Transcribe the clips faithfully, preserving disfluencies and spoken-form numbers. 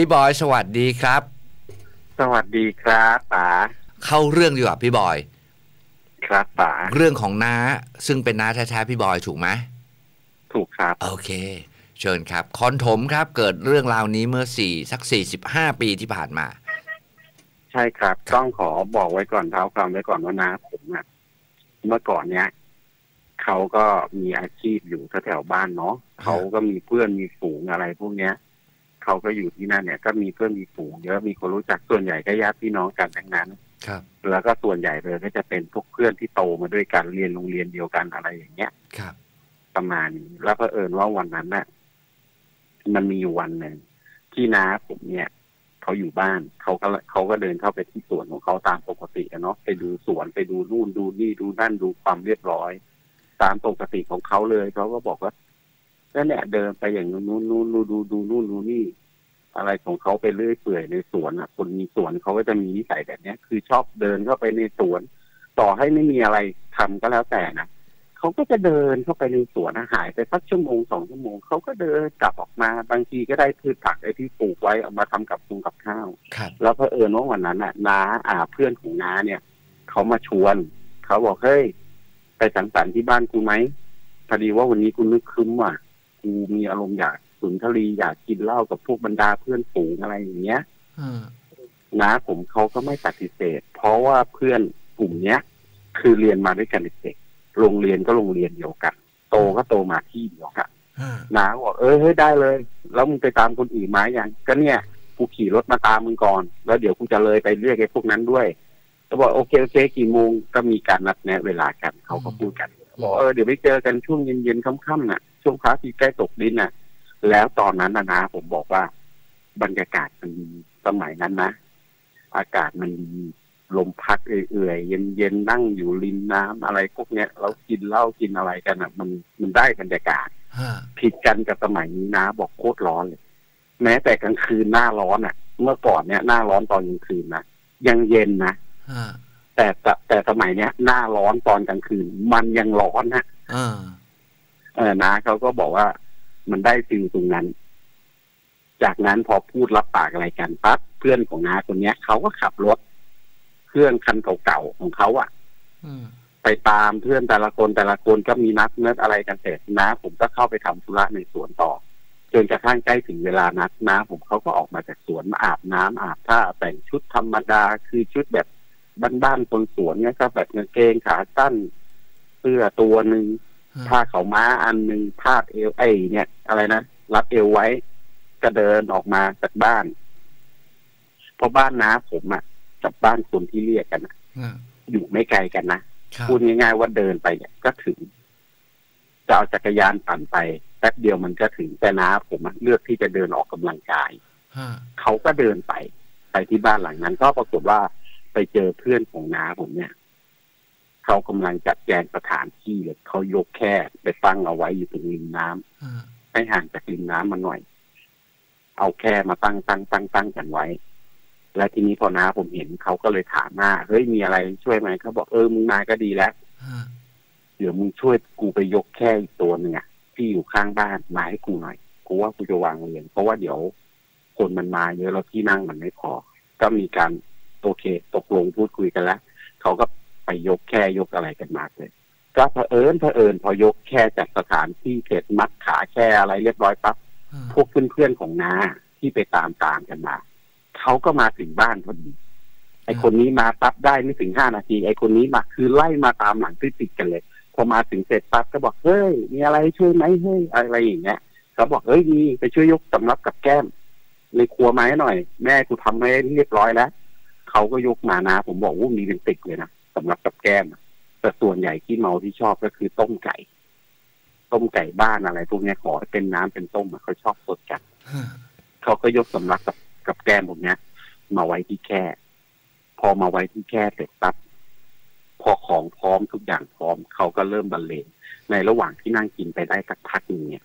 พี่บอยสวัสดีครับสวัสดีครับป๋าเข้าเรื่องดีกว่าพี่บอยครับป๋าเรื่องของน้าซึ่งเป็นน้าแท้ๆพี่บอยถูกไหมถูกครับโอเคเชิญครับคอนถมครับเกิดเรื่องราวนี้เมื่อสี่สักสี่สิบห้าปีที่ผ่านมาใช่ครับต้องขอบอกไว้ก่อนเท้าความไว้ก่อนว่าน้าผมอ่ะเมื่อก่อนเนี้ยเขาก็มีอาชีพอยู่แถวบ้านเนาะเขาก็มีเพื่อนมีฝูงอะไรพวกเนี้ยเขาก็อยู่ที่นั่นเนี่ยก็มีเพื่อนมีฝูงเยอะมีคนรู้จักส่วนใหญ่ก็ญาติพี่น้องกันทั้งนั้นครับแล้วก็ส่วนใหญ่เลยก็จะเป็นพวกเพื่อนที่โตมาด้วยกันเรียนโรงเรียนเดียวกันอะไรอย่างเงี้ยครับประมาณนี้แล้วเผอิญว่าวันนั้นน่ะมันมีวันหนึ่งที่น้าผมเนี่ยเขาอยู่บ้านเขาก็เขาก็เดินเข้าไปที่สวนของเขาตามปกติเนาะไปดูสวนไปดูนู่นดูนี่ดูนั่นดูความเรียบร้อยตามปกติของเขาเลยเขาก็บอกว่านั่นเนี่ยเดินไปอย่างนู้นนู้นนู้นดูดูดูนู่นดูนี่อะไรของเขาไปเรื่อยเปื่อยในสวนอ่ะคนมีสวนเขาก็จะมีนิสัยแบบเนี้ยคือชอบเดินเข้าไปในสวนต่อให้ไม่มีอะไรทำก็แล้วแต่นะเขาก็จะเดินเข้าไปในสวนหายไปสักชั่วโมงสองชั่วโมงเขาก็เดินกลับออกมาบางทีก็ได้พืชผักไอ้ที่ปลูกไว้เอามาทำกับปรุงกับข้าวแล้วเผอิญว่าวันนั้นอ่ะน้าอ่าเพื่อนของน้าเนี่ยเขามาชวนเขาบอกเฮ้ยไปสังสรรค์ที่บ้านกูไหมพอดีว่าวันนี้กูนึกคึ้มว่ะกูมีอารมณ์อยากสุนทรีอยากกินเหล้ากับพวกบรรดาเพื่อนฝูงอะไรอย่างเงี้ยน้าผมเขาก็ไม่ปฏิเสธเพราะว่าเพื่อนกลุ่มเนี้ยคือเรียนมาด้วยกันเด็กโรงเรียนก็โรงเรียนเดียวกันโตก็โตมาที่เดียวกันน้าบอกเออเฮ้ยได้เลยแล้วมึงไปตามคนอื่นไหมยังก็เนี่ยกูขี่รถมาตามมึงก่อนแล้วเดี๋ยวกูจะเลยไปเรียกไอ้พวกนั้นด้วยก็บอกโอเคโอเคกี่โมงก็มีการนัดแนะเวลากันเขาก็พูดกันบอกเออเดี๋ยวไปเจอกันช่วงเย็นๆค่ำๆน่ะช่วงพระอาทิตย์ใกล้ตกดินน่ะแล้วตอนนั้นนะนะผมบอกว่าบรรยากาศมันดีสมัยนั้นนะอากาศมันดีลมพัดเอื่อยๆเย็นๆนั่งอยู่ริมน้ำอะไรพวกเนี้ยแล้วกินเหล้ากินอะไรกันอ่ะมันมันได้บรรยากาศผิดกันกับสมัยนี้นะบอกโคตรร้อนเลยแม้แต่กลางคืนหน้าร้อนอ่ะเมื่อก่อนเนี้ยหน้าร้อนตอนกลางคืนนะยังเย็นนะแต่แต่สมัยเนี้ยหน้าร้อนตอนกลางคืนมันยังร้อนนะเออนะเขาก็บอกว่ามันได้ฟิลตรงนั้นจากนั้นพอพูดรับปากอะไรกันปั๊บเพื่อนของน้าคนเนี้ยเขาก็ขับรถเครื่องคันเก่าๆของเขาอ่ะไปตามเพื่อนแต่ละคนแต่ละคนก็มีนัดเนิร์ดอะไรกันเสร็จน้าผมก็เข้าไปทำธุระในสวนต่อจนกระทั่งใกล้ถึงเวลานัดน้าผมเขาก็ออกมาจากสวนมาอาบน้ำอาบท่าแต่งชุดธรรมดาคือชุดแบบบ้านๆคนสวนเนี่ยก็แบบกางเกงขาสั้นเสื้อตัวหนึ่งผ้าขาวม้าอันหนึ่งผ้าเอวไอเนี่ยอะไรนะรัดเอวไว้ก็เดินออกมาจากบ้านเพราะบ้านน้าผมอ่ะกับบ้านคนที่เรียกกันนะอยู่ไม่ไกลกันนะพูดง่ายๆว่าเดินไปเนี่ยก็ถึงจะเอาจักรยานปั่นไปแป๊บเดียวมันก็ถึงแต่น้าผมเลือกที่จะเดินออกกำลังกายเขาก็เดินไปไปที่บ้านหลังนั้นก็ปรากฏว่าไปเจอเพื่อนของน้าผมเนี่ยเขากำลังจัดแจงสถานที่เลยเขายกแค่ไปตั้งเอาไว้อยู่ตรงริมน้ำให้ห่างจากริมน้ำมาหน่อยเอาแค่มาตั้งตั้งตั้งตั้งกันไว้และทีนี้พอน้าผมเห็นเขาก็เลยถามว่าเฮ้ยมีอะไรช่วยไหมเขาบอกเออมึงมาก็ดีแล้วเดี๋ยวมึงช่วยกูไปยกแค่อีกตัวหนึ่งอ่ะที่อยู่ข้างบ้านมาให้กูหน่อยกูว่ากูจะวางเรียนเพราะว่าเดี๋ยวคนมันมาเยอะแล้วที่นั่งมันไม่พอก็มีการโอเคตกลงพูดคุยกันแล้วเขาก็ไปยกแค่ยกอะไรกันมาเลยก็เผอิญเผอิญพอยกแค่จากสถานที่เสร็จมัดขาแค่อะไรเรียบร้อยปั๊บพวกเพื่อนๆของน้าที่ไปตามตามกันมาเขาก็มาถึงบ้านพอดีไอคนนี้มาปั๊บได้ไม่ถึงห้านาทีไอคนนี้มาคือไล่มาตามหลังติดติดกันเลยพอมาถึงเสร็จปั๊บก็บอกเฮ้ยมีอะไรช่วยไหมเฮ้ยอะไรอย่างเงี้ยเขาบอกเฮ้ยดีไปช่วยยกสำรับกับแก้มในครัวไม้หน่อยแม่กูทำให้เรียบร้อยแล้วเขาก็ยกมานะผมบอกว่ามีเป็นติดเลยนะสำหรับกับแก้มแต่ส่วนใหญ่ที่เมาที่ชอบก็คือต้มไก่ต้มไก่บ้านอะไรพวกนี้ขอเป็นน้ำเป็นต้มเขาชอบสดจัดเขาก็ยกสำหรับกับกับแก้มพวกนี้มาไว้ที่แค่พอมาไว้ที่แค่เสร็จปั๊บพอของพร้อมทุกอย่างพร้อมเขาก็เริ่มบรรเลงในระหว่างที่นั่งกินไปได้สักพักหนึ่งเนี่ย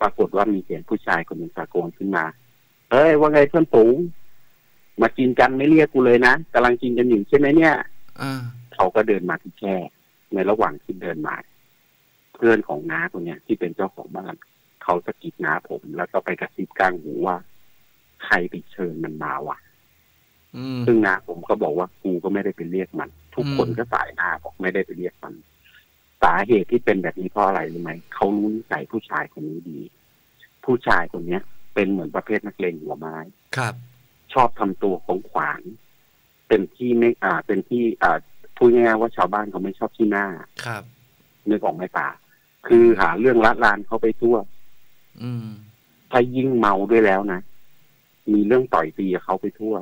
ปรากฏว่ามีเสียงผู้ชายคนหนึ่งตะโกนขึ้นมาเฮ้ยว่าไงเพื่อนฝูงมากินกันไม่เรียกกูเลยนะกำลังกินกันอยู่ใช่ไหมเนี่ยเขาก็เดินมาที่แค่ในระหว่างที่เดินมาเพื่อนของน้าคนเนี้ยที่เป็นเจ้าของบ้านเขาสะกิดน้าผมแล้วก็ไปกระซิบกลางหูว่า ใครไปเชิญมันมาวะซึ่งนะผมก็บอกว่ากูก็ไม่ได้ไปเรียกมันทุกคนก็สายหน้าบอกไม่ได้ไปเรียกมันสาเหตุที่เป็นแบบนี้เพราะอะไรรู้ไหมเขารู้นิสัยผู้ชายคนนี้ดีผู้ชายคนเนี้ยเป็นเหมือนประเภทนักเลงหัวไม้ครับชอบทำตัวของขวางเป็นที่ไม่อ่าเป็นที่อ่าพูดง่ายๆว่าชาวบ้านเขาไม่ชอบที่หน้าครับนึกออกไหมป่าคือหาเรื่องละลานเขาไปทั่วอืมถ้ายิ่งเมาด้วยแล้วนะมีเรื่องต่อยตีเขาไปทั่ว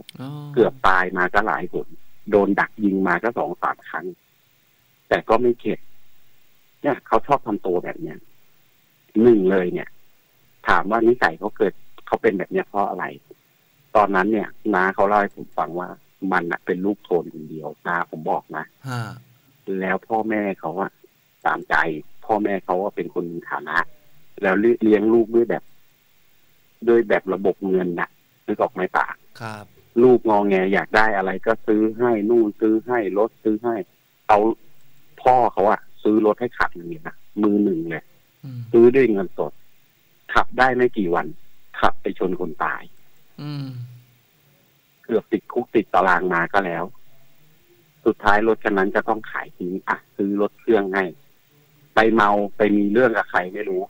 เกือบตายมาก็หลายหนโดนดักยิงมาก็สองสามครั้งแต่ก็ไม่เข็ดเนี่ยเขาชอบทำตัวแบบเนี้ยหนึ่งเลยเนี่ยถามว่านิสัยเขาเกิดเขาเป็นแบบเนี้ยเพราะอะไรตอนนั้นเนี่ยน้าเขาเล่าให้ผมฟังว่ามันอะเป็นลูกโทนคนเดียวน้าผมบอกนะแล้วพ่อแม่เขาอะตามใจพ่อแม่เขาว่าเป็นคนมีฐานะแล้วเลี้ยงลูกด้วยแบบด้วยแบบระบบเงินนะนึกออกไหมป่าครับลูกงอแงอยากได้อะไรก็ซื้อให้นู่นซื้อให้รถซื้อให้เอาพ่อเขาอะซื้อรถให้ขับอย่างนี้นะมือหนึ่งเลยซื้อด้วยเงินสดขับได้ไม่กี่วันขับไปชนคนตายเกือบติดคุกติดตารางมาก็แล้วสุดท้ายรถคันนั้นจะต้องขายทิ้งอ่ะซื้อรถเครื่องให้ไปเมาไปมีเรื่องกับใครไม่รู้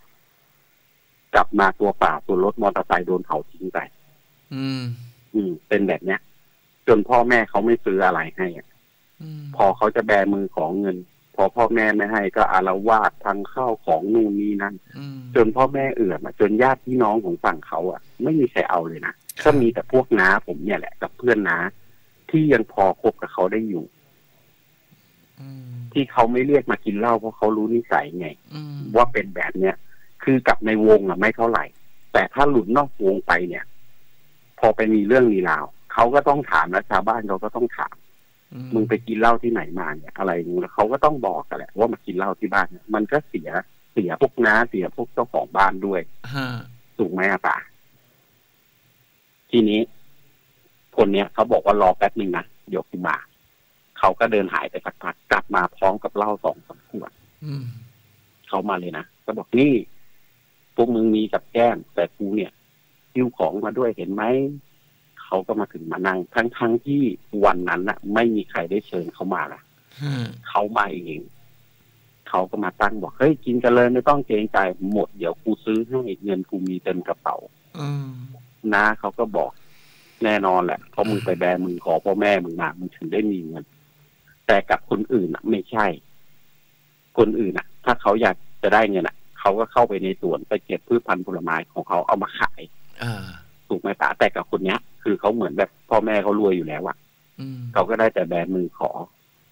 กลับมาตัวเปล่าตัวรถมอเตอร์ไซค์โดนเผาทิ้งไปอืมอืมเป็นแบบเนี้ยจนพ่อแม่เขาไม่ซื้ออะไรให้อ่ะพอเขาจะแบมือของเงินพอพ่อแม่ไม่ให้ก็อาละวาดพังข้าวของนู่นนี่นั่นจนพ่อแม่เอื่อมจนญาติพี่น้องของฝั่งเขาอ่ะไม่มีใครเอาเลยนะก็มีแต่พวกน้าผมเนี่ยแหละกับเพื่อนน้าที่ยังพอคบกับเขาได้อยู่ที่เขาไม่เรียกมากินเหล้าเพราะเขารู้นิสัยไงว่าเป็นแบบเนี้ยคือกับในวงอะไม่เท่าไหร่แต่ถ้าหลุดนอกวงไปเนี่ยพอไปมีเรื่องมีราวเขาก็ต้องถามและชาวบ้านเขาก็ต้องถามมึงไปกินเหล้าที่ไหนมาเนี่ยอะไรมึงแล้วเขาก็ต้องบอกกันแหละว่ามากินเหล้าที่บ้านเนี่ยมันก็เสียเสียพวกน้าเสียพวกเจ้าของบ้านด้วยถูกไหมอะป่าทีนี้คนเนี้ยเขาบอกว่ารอแป๊บนึงนะเดี๋ยวกูมาเขาก็เดินหายไปสักพักกลับมาพร้อมกับเหล้าสองสามขวดเขามาเลยนะก็บอกนี่พวกมึงมีกับแก้มแต่กูเนี่ยหิ้วของมาด้วยเห็นไหมเขาก็มาถึงมานั่งทั้งทั้งที่วันนั้นน่ะไม่มีใครได้เชิญเขามาล่ะเขามาเองเขาก็มาตั้งบอกเฮ้ยกินกันเลยไม่ต้องเกรงใจหมดเดี๋ยวกูซื้อให้เงินกูมีเต็มกระเป๋านะเขาก็บอกแน่นอนแหละพอมึงไปแบมึงขอพ่อแม่มึงมามึงถึงได้มีเงินแต่กับคนอื่นน่ะไม่ใช่คนอื่นน่ะถ้าเขาอยากจะได้เงินน่ะเขาก็เข้าไปในสวนไปเก็บพืชพันธุ์ผลไม้ของเขาเอามาขายถูกไหมตาแต่กับคนเนี้ยคือเขาเหมือนแบบพ่อแม่เขารวยอยู่แล้วอ่ะเขาก็ได้แต่แบมือขอ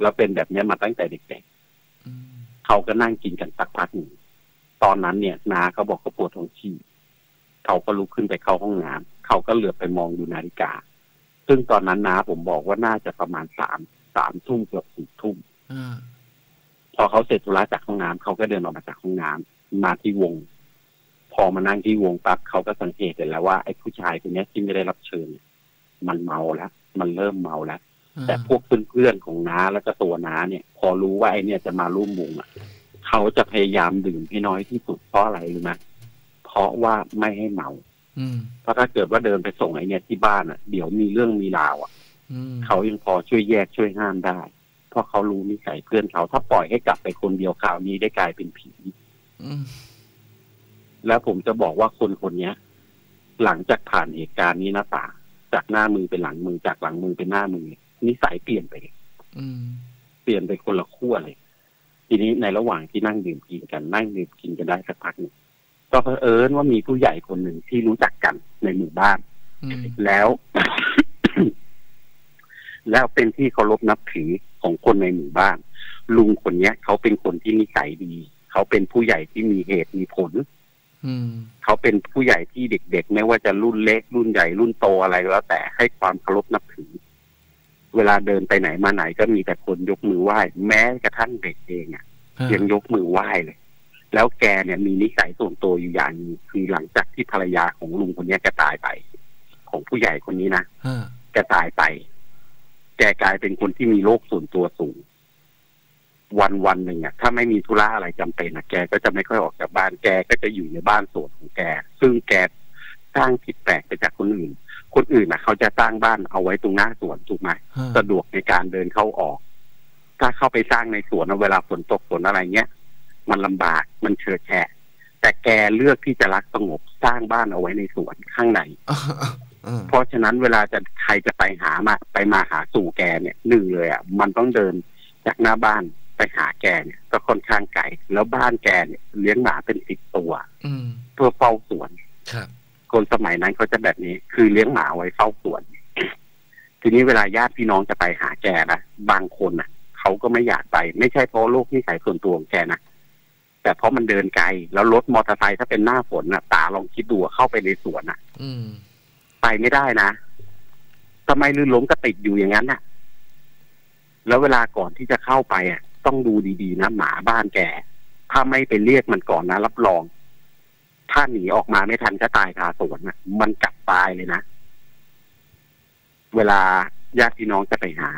แล้วเป็นแบบนี้มาตั้งแต่เด็กๆเขาก็นั่งกินกันสักพักหนึ่งตอนนั้นเนี่ยนาเขาบอกเขาปวดท้องฉี่เขาก็ลุกขึ้นไปเข้าห้องน้ำเขาก็เหลือบไปมองดูนาฬิกาซึ่งตอนนั้นนาผมบอกว่าน่าจะประมาณสามสามทุ่มเกือบสี่ทุ่มพอเขาเสร็จธุระจากห้องน้ำเขาก็เดินออกมาจากห้องน้ำมาที่วงพอมานั่งที่วงปั๊บเขาก็สังเกตเห็นแล้วว่าไอ้ผู้ชายคนนี้ที่ไม่ได้รับเชิญมันเมาแล้วมันเริ่มเมาแล้วแต่พวกเพื่อนๆของน้าแล้วก็ตัวน้าเนี่ยพอรู้ว่าไอ้เนี่ยจะมาร่วมวงอ่ะเขาจะพยายามดื่มให้น้อยที่สุดเพราะอะไรรู้ไหมเพราะว่าไม่ให้เมาเพราะถ้าเกิดว่าเดินไปส่งไอ้เนี่ยที่บ้านอ่ะเดี๋ยวมีเรื่องมีราวอ่ะเขายังพอช่วยแยกช่วยห้ามได้เพราะเขารู้นิสัยเพื่อนเขาถ้าปล่อยให้กลับไปคนเดียวคราวนี้ได้กลายเป็นผีแล้วผมจะบอกว่าคนคนนี้หลังจากผ่านเหตุการณ์นี้นะป่าจากหน้ามือเป็นหลังมือจากหลังมือเป็นหน้ามือนิสัยเปลี่ยนไปเปลี่ยนไปคนละขั้วเลยทีนี้ในระหว่างที่นั่งดื่มกินกันนั่งดื่มกินกันได้สักพักหนึ่งก็เผอิญว่ามีผู้ใหญ่คนหนึ่งที่รู้จักกันในหมู่บ้านแล้ว แล้วเป็นที่เคารพนับถือของคนในหมู่บ้านลุงคนนี้เขาเป็นคนที่นิสัยดีเขาเป็นผู้ใหญ่ที่มีเหตุมีผลเขาเป็นผู้ใหญ่ที่เด็กๆไม่ว่าจะรุ่นเล็กรุ่นใหญ่รุ่นโตอะไรก็แล้วแต่ให้ความเคารพนับถือเวลาเดินไปไหนมาไหนก็มีแต่คนยกมือไหว้แม้กระทั่งเด็กเองอ่ะยังยกมือไหว้เลยแล้วแกเนี่ยมีนิสัยส่วนตัวอยู่อย่างนึงคือหลังจากที่ภรรยาของลุงคนนี้แกตายไปของผู้ใหญ่คนนี้นะแกตายไปแกกลายเป็นคนที่มีโรคส่วนตัวสูงวันวันหนึ่งอ่ะถ้าไม่มีธุระอะไรจำเป็นนะแกก็จะไม่ค่อยออกจากบ้านแกก็จะอยู่ในบ้านสวนของแกซึ่งแกสร้างผิดแปลกไปจากคนอื่น คนอื่นนะเขาจะสร้างบ้านเอาไว้ตรงหน้าสวนถูกไหมสะดวกในการเดินเข้าออกถ้าเข้าไปสร้างในสวนเวลาฝนตกฝนอะไรเงี้ยมันลำบากมันเฉอะแฉะแต่แกเลือกที่จะรักสงบสร้างบ้านเอาไว้ในสวนข้างในเพราะฉะนั้นเวลาจะใครจะไปหามาไปมาหาสู่แกเนี่ยหนึ่งเลยอ่ะมันต้องเดินจากหน้าบ้านไปหาแกเนี่ยก็ค่อนข้างไกลแล้วบ้านแกเนี่ยเลี้ยงหมาเป็นสิบตัวเพื่อเฝ้าสวนครับคนสมัยนั้นเขาจะแบบนี้คือเลี้ยงหมาไว้เฝ้าสวนทีนี้เวลาญาติพี่น้องจะไปหาแกนะบางคนอ่ะเขาก็ไม่อยากไปไม่ใช่เพราะโรคนิสัยส่วนตัวของแกนะแต่เพราะมันเดินไกลแล้วรถมอเตอร์ไซค์ถ้าเป็นหน้าฝนอ่ะตาลองคิดดูเข้าไปในสวนอ่ะอืมไปไม่ได้นะทำไมลื่นล้มก็ติดอยู่อย่างนั้นน่ะแล้วเวลาก่อนที่จะเข้าไปอ่ะต้องดูดีๆนะหมาบ้านแกถ้าไม่ไปเรียกมันก่อนนะรับรองถ้าหนีออกมาไม่ทันก็ตายคาสวนน่ะมันกลับตายเลยนะเวลาญาติพี่น้องจะไปหา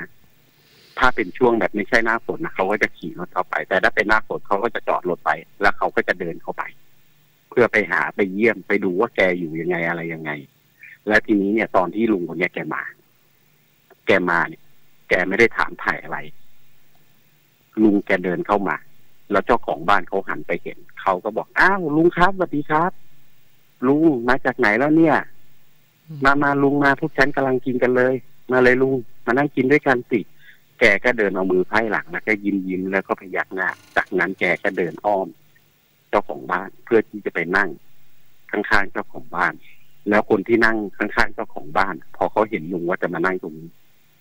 ถ้าเป็นช่วงแบบไม่ใช่หน้าฝนนะเขาก็จะขี่รถเข้าไปแต่ถ้าเป็นหน้าฝนเขาก็จะจอดรถไปแล้วเขาก็จะเดินเข้าไปเพื่อไปหาไปเยี่ยมไปดูว่าแกอยู่ยังไงอะไรยังไงและทีนี้เนี่ยตอนที่ลุงคนนี้แกมาแกมาเนี่ยแกไม่ได้ถามถ่ายอะไรลุงแกเดินเข้ามาแล้วเจ้าของบ้านเขาหันไปเห็นเขาก็บอกอ้าวลุงครับสวัสดีครับลุงมาจากไหนแล้วเนี่ยมามาลุงมาพวกฉันกำลังกินกันเลยมาเลยลุงมานั่งกินด้วยกันสิแกก็เดินเอามือไพ่หลังแล้วก็ยิ้มยิ้มแล้วก็พยักหน้าจากนั้นแกก็เดินอ้อมเจ้าของบ้านเพื่อที่จะไปนั่งข้างๆเจ้าของบ้านแล้วคนที่นั่งข้างๆเจ้าของบ้านพอเขาเห็นลุงว่าจะมานั่งตรงนี้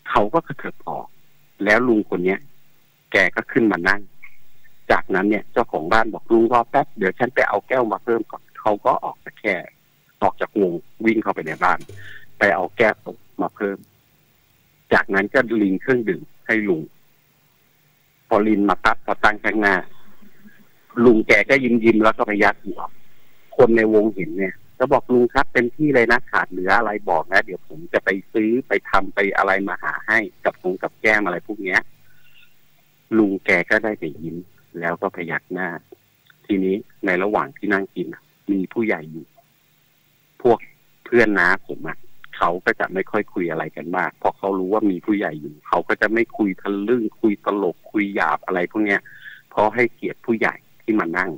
เขาก็กระเถิบออกแล้วลุงคนเนี้ยแกก็ขึ้นมานั่งจากนั้นเนี่ยเจ้าของบ้านบอกลุงรอแป๊บเดี๋ยวฉันไปเอาแก้วมาเพิ่มก่อนเขาก็ออกจากแค่ออกจากวงวิ่งเข้าไปในบ้านไปเอาแก้วมาเพิ่มจากนั้นก็ลินเครื่องดื่มให้ลุงพอลินมาตัดพอตั้งข้างหน้าลุงแกก็ยิ้มยิ้มแล้วก็พยักหัวคนในวงเห็นเนี่ยก็บอกลุงครับเต็มที่เลยนะขาดเหลืออะไรบอกนะเดี๋ยวผมจะไปซื้อไปทำไปอะไรมาหาให้กับคงกับแก้มอะไรพวกเนี้ยลุงแกก็ได้แต่ยิ้มแล้วก็พยักหน้าทีนี้ในระหว่างที่นั่งกินมีผู้ใหญ่อยู่พวกเพื่อนน้าผมอ่ะเขาก็จะไม่ค่อยคุยอะไรกันมากเพราะเขารู้ว่ามีผู้ใหญ่อยู่เขาก็จะไม่คุยทะลึ่งคุยตลกคุยหยาบอะไรพวกเนี้ยเพราะให้เกียรติผู้ใหญ่ที่มานั่ง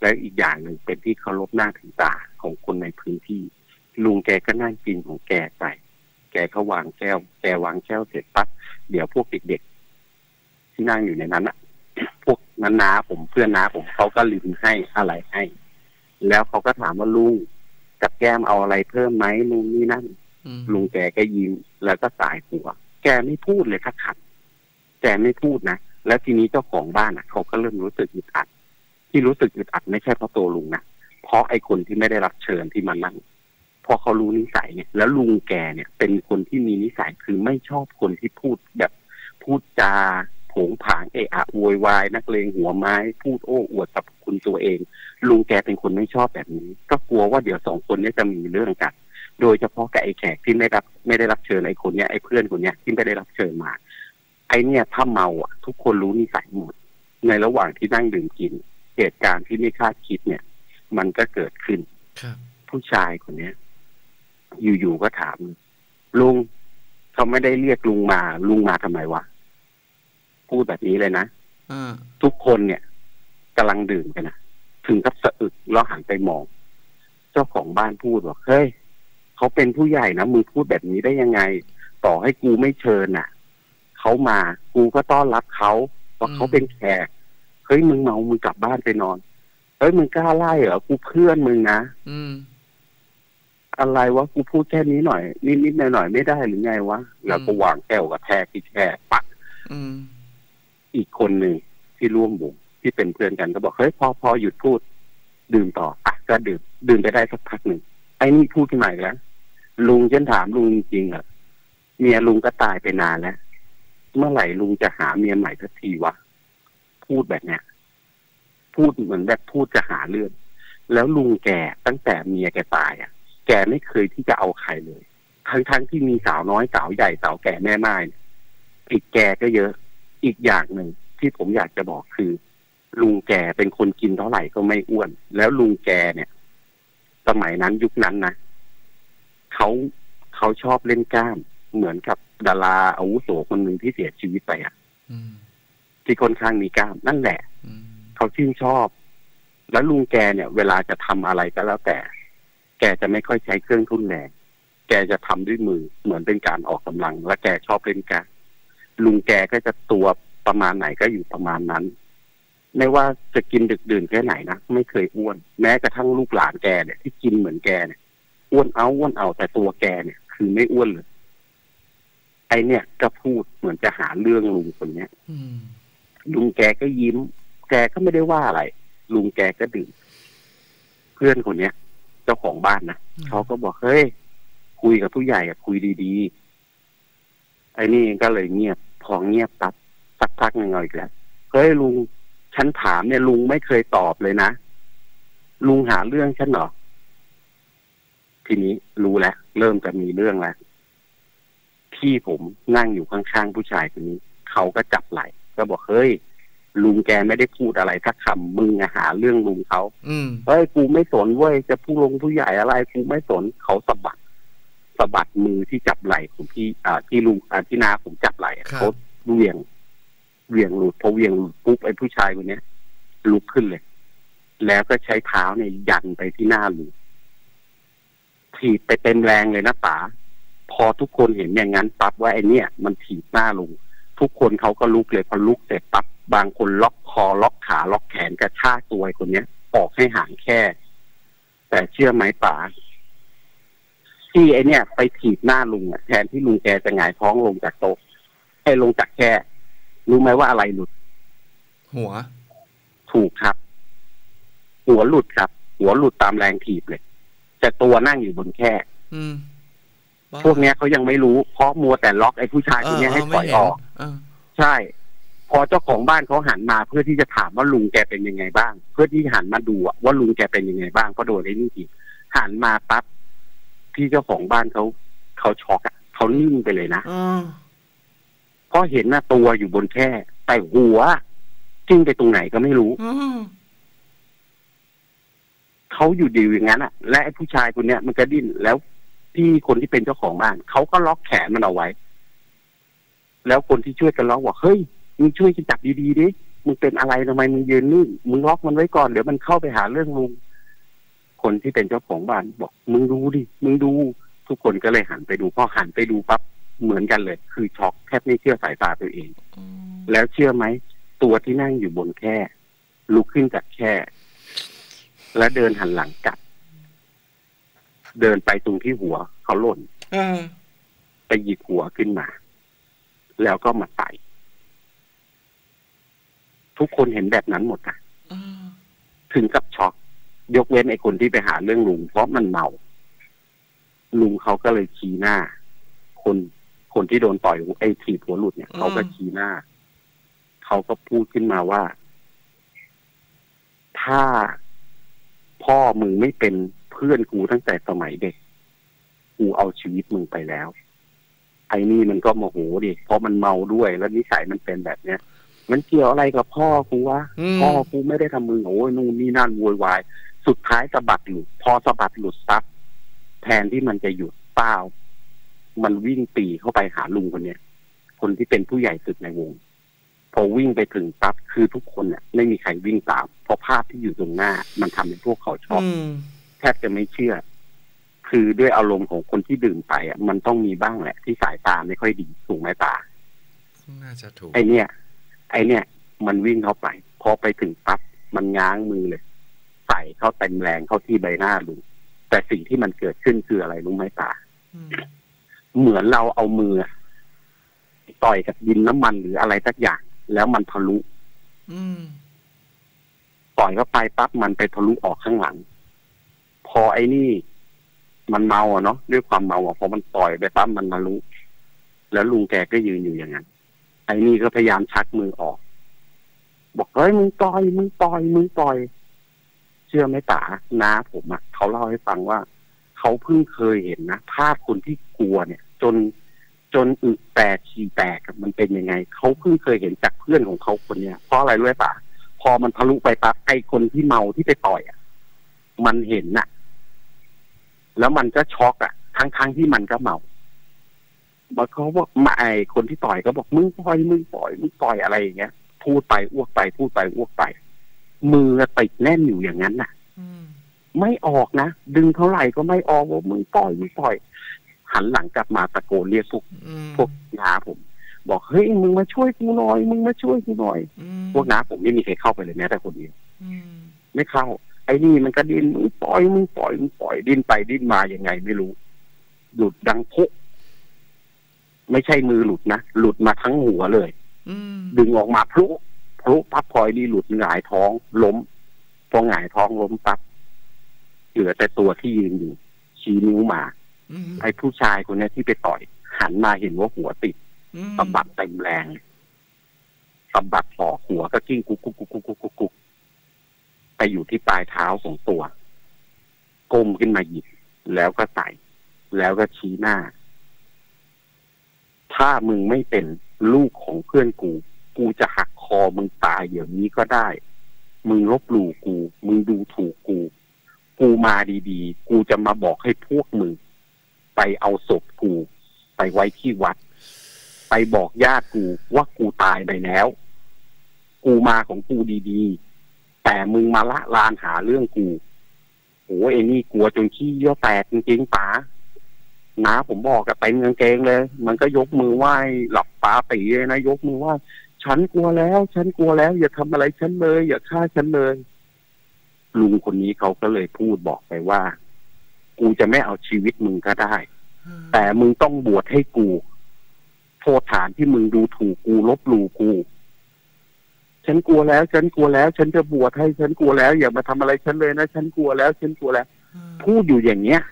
แล้วอีกอย่างหนึ่งเป็นที่เคารพหน้าถือตาของคนในพื้นที่ลุงแกก็นั่งกินของแกไปแกเขาวางแก้วแกวางแก้วเสร็จปั๊บเดี๋ยวพวกเด็กๆที่นั่งอยู่ในนั้นอะพวกนั้นน้าผมเพื่อนน้าผมเขาก็ลิ้มให้อะไรให้แล้วเขาก็ถามว่าลุงกับแก้มเอาอะไรเพิ่มไหมลุงนี่นั่นลุงแกก็ยิ้มแล้วก็สายหัวแกไม่พูดเลยค่ะขัดแกไม่พูดนะแล้วทีนี้เจ้าของบ้านอ่ะเขาก็เริ่มรู้สึกอึดอัดที่รู้สึกอึดอัดไม่ใช่เพราะตัวลุงนะเพราะไอ้คนที่ไม่ได้รับเชิญที่มันนั่งพอเขารู้นิสัยเนี่ยแล้วลุงแกเนี่ยเป็นคนที่มีนิสัยคือไม่ชอบคนที่พูดแบบพูดจาโผงผางเอะอะโวยวายนักเลงหัวไม้พูดโอ้อวดกับคุณตัวเองลุงแกเป็นคนไม่ชอบแบบนี้ก็กลัวว่าเดี๋ยวสองคนนี้จะมีเรื่องกันโดยเฉพาะกับไอ้แขกที่ไม่รับไม่ได้รับเชิญไอ้คนเนี้ยไอ้เพื่อนคนเนี้ยที่ไม่ได้รับเชิญมาไอ้เนี่ยถ้าเมาอ่ะทุกคนรู้นิสัยหมดในระหว่างที่นั่งดื่มกินเหตุการณ์ที่ไม่คาดคิดเนี่ยมันก็เกิดขึ้นครับผู้ชายคนเนี้ยอยู่ๆก็ถามลุงเขาไม่ได้เรียกลุงมาลุงมาทำไมวะพูดแบบนี้เลยนะอทุกคนเนี่ยกำลังดื่มกันนะถึงกับสะอึกแล้วหันไปมองเจ้าของบ้านพูดว่าเฮ้ยเขาเป็นผู้ใหญ่นะมึงพูดแบบนี้ได้ยังไงต่อให้กูไม่เชิญน่ะเขามากูก็ต้อนรับเขาเพราะเขาเป็นแขกเฮ้ยมึงเมามึงกลับบ้านไปนอนเฮ้ยมึงกล้าไล่เหรอกูเพื่อนมึงนะอืมอะไรวะกูพูดแค่นี้หน่อยนิดๆหน่อยๆไม่ได้หรือไงวะแล้วก็วางแก้วกับแทกที่แทกปักอืมอีกคนหนึ่งที่ร่วมวงที่เป็นเพื่อนกันก็บอกเฮ้ยพอพอหยุดพูดดื่มต่ออ่ะก็ดื่มดื่มไปได้สักพักหนึ่งไอ้นี่พูดขึ้นมาอีกแล้วลุงฉันถามลุงจริงๆอ่ะเมียลุงก็ตายไปนานแล้วเมื่อไหร่ลุงจะหาเมียใหม่สักทีวะพูดแบบเนี้ยพูดเหมือนแบบพูดจะหาเรื่องแล้วลุงแกตั้งแต่เมียแกตายอ่ะแกไม่เคยที่จะเอาใครเลยทั้งๆที่มีสาวน้อยสาวใหญ่สาวแก่แม่ไม้อีกแกก็เยอะอีกอย่างหนึ่งที่ผมอยากจะบอกคือลุงแกเป็นคนกินเท่าไหร่ก็ไม่อ้วนแล้วลุงแกเนี่ยสมัยนั้นยุคนั้นนะเขา เขาชอบเล่นกล้ามเหมือนกับดาราอาวุโสคนหนึ่งที่เสียชีวิตไปอ่ะที่ค่อนข้างมีกล้ามนั่นแหละเขาชื่นชอบแล้วลุงแกเนี่ยเวลาจะทำอะไรก็แล้วแต่แกจะไม่ค่อยใช้เครื่องทุ่นแรงแกจะทำด้วยมือเหมือนเป็นการออกกำลังและแกชอบเล่นกล้ามลุงแกก็จะตัวประมาณไหนก็อยู่ประมาณนั้นไม่ว่าจะกินดึกดื่นแค่ไหนนะไม่เคยอ้วนแม้กระทั่งลูกหลานแกเนี่ยที่กินเหมือนแกเนี่ยอ้วนเอาอ้วนเอาแต่ตัวแกเนี่ยคือไม่อ้วนเลยไอเนี่ยก็พูดเหมือนจะหาเรื่องลุงคนเนี้ยลุงแกก็ยิ้มแกก็ไม่ได้ว่าอะไรลุงแกก็ดื่มเพื่อนคนเนี้ยเจ้าของบ้านนะเขาก็บอกเฮ้ยคุยกับผู้ใหญ่อะคุยดีๆไอ้นี่ก็เลยเงียบพอเงียบปั๊บสักพักหนึ่งอีกแล้วเฮ้ยลุงฉันถามเนี่ยลุงไม่เคยตอบเลยนะลุงหาเรื่องฉันเหรอทีนี้รู้แล้วเริ่มจะมีเรื่องแล้วพี่ผมนั่งอยู่ข้างๆผู้ชายคนนี้เขาก็จับไหล่ก็บอกเฮ้ยลุงแกไม่ได้พูดอะไรสักคำมึงหาเรื่องลุงเขาเฮ้ยกูไม่สนเว้ยจะผู้ลงผู้ใหญ่อะไรกูไม่สนเขาสะบัดสะบัดมือที่จับไหล่ของพี่อ่าที่ลุงอ่าที่นาผมจับไหล่เขาเหวี่ยงเหวี่ยงหลุดพอเหวี่ยงหลุดปุ๊บไอ้ผู้ชายคนนี้ลุกขึ้นเลยแล้วก็ใช้เท้าเนี่ยยันไปที่หน้าลุงถีบไปเต็มแรงเลยนะป๋าพอทุกคนเห็นอย่างนั้นปั๊บว่าไอ้เนี่ยมันถีบหน้าลุงทุกคนเขาก็ลุกเลยพอลุกเสร็จปั๊บบางคนล็อกคอล็อกขาล็อกแขนกระชากตัวไอ้คนเนี้ยออกให้ห่างแค่แต่เชื่อไหมป๋าที่ไอ้เนี่ยไปถีบหน้าลุงแทนที่ลุงแกจะหงายท้องลงจากโต๊ะให้ลงจากแค่รู้ไหมว่าอะไรหลุดหัวถูกครับหัวหลุดครับหัวหลุดตามแรงถีบเลยแต่ตัวนั่งอยู่บนแค่พวกเนี้ยเขายังไม่รู้เพราะมัวแต่ล็อกไอ้ผู้ชายคนนี้ให้ปล่อยออกใช่พอเจ้าของบ้านเขาหันมาเพื่อที่จะถามว่าลุงแกเป็นยังไงบ้างเพื่อที่หันมาดูว่าลุงแกเป็นยังไงบ้างก็โดนไอ้นี่ถีบหันมาปั๊บพี่เจ้าของบ้านเขาเขาช็อกเขานิ่งไปเลยนะเพราะเห็นหน้าตัวอยู่บนแค่แต่หัวจิ้งไปตรงไหนก็ไม่รู้เขาอยู่ดีอย่างนั้นอ่ะและไอ้ผู้ชายคนเนี้ยมันก็ดิ้นแล้วที่คนที่เป็นเจ้าของบ้านเขาก็ล็อกแขนมันเอาไว้แล้วคนที่ช่วยกันล็อกว่าเฮ้ยมึงช่วยกันจับดีๆดิมึงเป็นอะไรทำไมมึงยืนนิ่งมึงล็อกมันไว้ก่อนเดี๋ยวมันเข้าไปหาเรื่องมึงคนที่เป็นเจ้าของบ้านบอกมึงดูดิมึงดูทุกคนก็เลยหันไปดูพอหันไปดูปั๊บเหมือนกันเลยคือช็อกแทบไม่เชื่อสายตาตัวเองแล้วเชื่อไหมตัวที่นั่งอยู่บนแคร่ลุกขึ้นจากแคร่และเดินหันหลังกลับเดินไปตรงที่หัวเขาหล่นไปหยิบหัวขึ้นมาแล้วก็มาใส่ทุกคนเห็นแบบนั้นหมดอ่ะถึงกับช็อกยกเว้นไอ้คนที่ไปหาเรื่องลุงเพราะมันเมาลุงเขาก็เลยชี้หน้าคนคนที่โดนต่อยไอ้ถีบหัวหลุดเนี่ยเขาก็ชี้หน้าเขาก็พูดขึ้นมาว่าถ้าพ่อมึงไม่เป็นเพื่อนกูตั้งแต่สมัยเด็กกูเอาชีวิตมึงไปแล้วไอ้นี่มันก็โมโหดิเพราะมันเมาด้วยแล้วนิสัยมันเป็นแบบเนี้ยมันเกี่ยวอะไรกับพ่อกูวะพ่อกูไม่ได้ทำมึงโอ้ยนู่นนี่นั่นโวยวายสุดท้ายสะบัดหลุดพอสะบัดหลุดซับแทนที่มันจะหยุดเปล่ามันวิ่งปีเข้าไปหาลุงคนเนี้ยคนที่เป็นผู้ใหญ่สุดในวงพอวิ่งไปถึงซับคือทุกคนเนี่ยไม่มีใครวิ่งตามเพราะภาพที่อยู่ตรงหน้ามันทำให้พวกเขาช็อกแทบจะไม่เชื่อคือด้วยอารมณ์ของคนที่ดื่มไปอ่ะมันต้องมีบ้างแหละที่สายตาไม่ค่อยดีสูงไหมตาน่าจะถูกไอเนี่ยไอเนี่ยมันวิ่งเข้าไปพอไปถึงปั๊บมันง้างมือเลยใส่เข้าเต็มแรงเข้าที่ใบหน้าลุงแต่สิ่งที่มันเกิดขึ้นคืออะไรรู้ไหมตาเหมือนเราเอามือต่อยกับดินน้ำมันหรืออะไรสักอย่างแล้วมันทะลุต่อยเข้าไปปั๊บมันไปทะลุออกข้างหลังพอไอ้นี่มันเมาอ่ะเนาะด้วยความเมาอ่ะพอมันต่อยไปปั๊บมันมาลุแล้วลุงแกก็ยืนอยู่อย่างนั้นไอ้นี่ก็พยายามชักมือออกบอกเฮ้ยมึงต่อยมึงต่อยมึงต่อยเชื่อไหมป๋าน้าผมอ่ะเขาเล่าให้ฟังว่าเขาเพิ่งเคยเห็นนะภาพคนที่กลัวเนี่ยจนจนอึแตกฉี่แตกมันเป็นยังไงเขาเพิ่งเคยเห็นจากเพื่อนของเขาคนเนี้ยเพราะอะไรรู้ไหมป๋าพอมันทะลุไปปั๊บไอ้คนที่เมาที่ไปต่อยอ่ะมันเห็นน่ะแล้วมันก็ช็อกอ่ะทั้งๆที่มันก็เมา มันเขาบอกมาไอคนที่ต่อยก็บอกมึงปล่อยมึงปล่อยมึงปล่อยอะไรอย่างเงี้ยพูดไปอ้วกไปพูดไปอ้วกไปมือติดแน่นอยู่อย่างนั้นน่ะไม่ออกนะดึงเท่าไหร่ก็ไม่ออกว่ามึงปล่อยมึงปล่อยหันหลังกลับมาตะโกนเรียกพวกพวกน้าผมบอกเฮ้ยมึงมาช่วยกูหน่อยมึงมาช่วยกูหน่อยพวกน้าผมไม่มีใครเข้าไปเลยแม้แต่คนเดียวไม่เข้าไอ้นี่มันก็ดิ้นมึงปล่อยมึงปล่อยมึงปล่อยดิ้นไปดิ้นมายังไงไม่รู้หลุดดังพุไม่ใช่มือหลุดนะหลุดมาทั้งหัวเลยดึงออกมาพลุพลุปั๊บพลอยนี่หลุดหงายท้องล้มพอหงายท้องล้มปั๊บเหลือแต่ตัวที่ยืนอยู่ชี้นิ้วมาไอ้ผู้ชายคนนี้ที่ไปต่อยหันมาเห็นว่าหัวติดสะบัดเต็มแรงสะบัดหอกหัวก็กิ้งกุ๊กกุ๊กกุ๊กกุ๊กกุ๊กกุ๊กไปอยู่ที่ปลายเท้าของตัวก้มขึ้นมาหยิบแล้วก็ใส่แล้วก็ชี้หน้าถ้ามึงไม่เป็นลูกของเพื่อนกูกูจะหักคอมึงตายเดี๋ยวนี้ก็ได้มึงลบหลู่กูมึงดูถูกกูกูมาดีๆกูจะมาบอกให้พวกมึงไปเอาศพกูไปไว้ที่วัดไปบอกญาติกูว่ากูตายไปแล้วกูมาของกูดีๆแต่มึงมาละลานหาเรื่องกูโอ้เอ็นี่กลัวจนขี้เยี่ยวแตกจริงๆป๋าน้าผมบอกกับไปเมืองเกงเลยมันก็ยกมือไหว้หลับป๋าปีเลยนะยกมือไหว้ฉันกลัวแล้วฉันกลัวแล้วอย่าทำอะไรฉันเลยอย่าฆ่าฉันเลยลุงคนนี้เขาก็เลยพูดบอกไปว่ากูจะไม่เอาชีวิตมึงก็ได้แต่มึงต้องบวชให้กูโทษฐานที่มึงดูถูกกูลบหลู่กูฉันกลัวแล้วฉันกลัวแล้วฉันจะบวชให้ฉันกลัวแล้วอย่ามาทำอะไรฉันเลยนะฉันกลัวแล้วฉันกลัวแล้วพูดอยู่อย่างเนี้ย